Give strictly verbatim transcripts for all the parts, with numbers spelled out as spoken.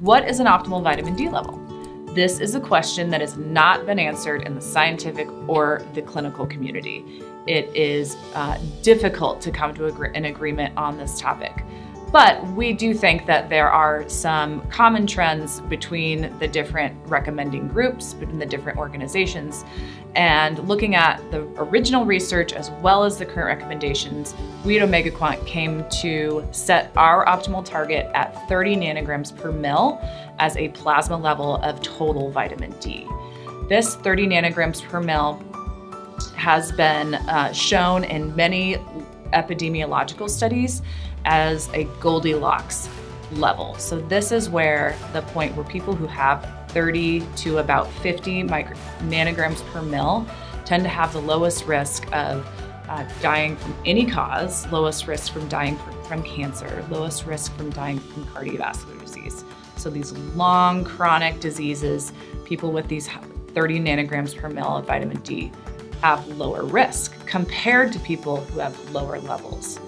What is an optimal vitamin D level? This is a question that has not been answered in the scientific or the clinical community. It is uh, difficult to come to an agreement on this topic. But we do think that there are some common trends between the different recommending groups, between the different organizations, and looking at the original research as well as the current recommendations, we at OmegaQuant came to set our optimal target at thirty nanograms per mil as a plasma level of total vitamin D. This thirty nanograms per mil has been uh, shown in many epidemiological studies as a Goldilocks level. So this is where the point where people who have thirty to about fifty nanograms per mil tend to have the lowest risk of uh, dying from any cause, lowest risk from dying from, from cancer, lowest risk from dying from cardiovascular disease. So these long chronic diseases, people with these thirty nanograms per mil of vitamin D have lower risk compared to people who have lower levels.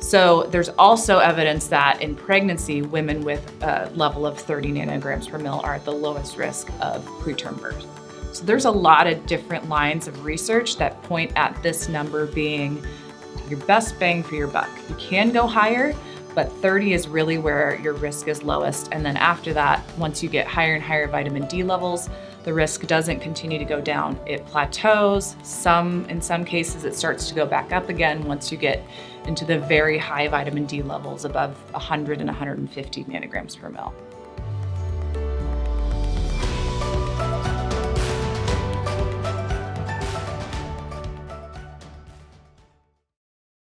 So there's also evidence that in pregnancy, women with a level of thirty nanograms per mil are at the lowest risk of preterm birth. So there's a lot of different lines of research that point at this number being your best bang for your buck. You can go higher, but thirty is really where your risk is lowest. And then after that, once you get higher and higher vitamin D levels, the risk doesn't continue to go down. It plateaus. Some, in some cases, it starts to go back up again once you get into the very high vitamin D levels above one hundred and one hundred fifty nanograms per mil.